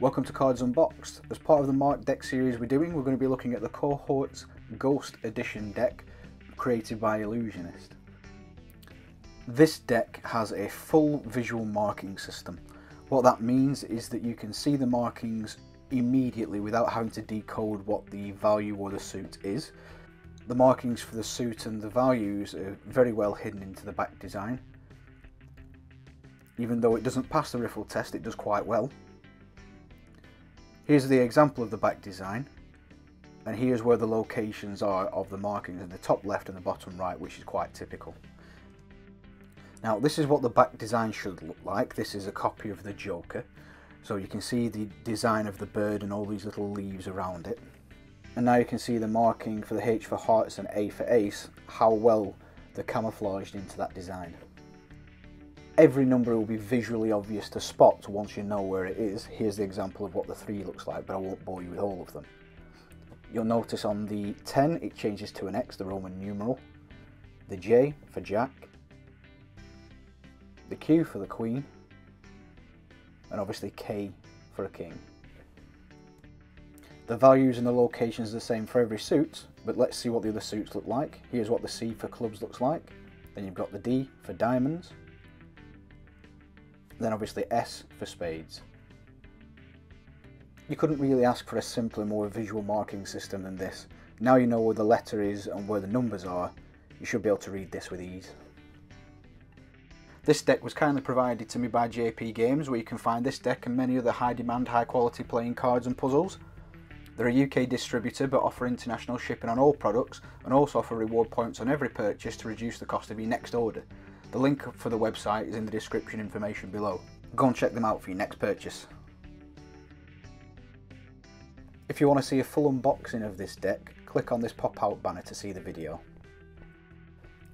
Welcome to Cards Unboxed. As part of the Mark deck series we're doing, we're going to be looking at the Cohorts Ghost Edition deck created by Ellusionist. This deck has a full visual marking system. What that means is that you can see the markings immediately without having to decode what the value or the suit is. The markings for the suit and the values are very well hidden into the back design. Even though it doesn't pass the riffle test, it does quite well. Here's the example of the back design, and here's where the locations are of the markings in the top left and the bottom right, which is quite typical. Now this is what the back design should look like. This is a copy of the Joker, so you can see the design of the bird and all these little leaves around it. And now you can see the marking for the H for hearts and A for ace, how well they're camouflaged into that design. Every number will be visually obvious to spot once you know where it is. Here's the example of what the 3 looks like, but I won't bore you with all of them. You'll notice on the 10 it changes to an X, the Roman numeral, the J for Jack, the Q for the Queen, and obviously K for a King. The values and the locations are the same for every suit, but let's see what the other suits look like. Here's what the C for clubs looks like, then you've got the D for diamonds, then obviously S for spades. You couldn't really ask for a simpler, more visual marking system than this. Now you know where the letter is and where the numbers are, you should be able to read this with ease. This deck was kindly provided to me by JP Games, where you can find this deck and many other high demand, high quality playing cards and puzzles. They're a UK distributor but offer international shipping on all products and also offer reward points on every purchase to reduce the cost of your next order. The link for the website is in the description information below. Go and check them out for your next purchase. If you want to see a full unboxing of this deck, click on this pop-out banner to see the video.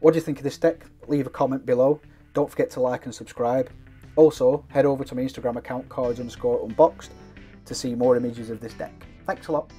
What do you think of this deck? Leave a comment below. Don't forget to like and subscribe. Also, head over to my Instagram account, cards_unboxed, to see more images of this deck. Thanks a lot.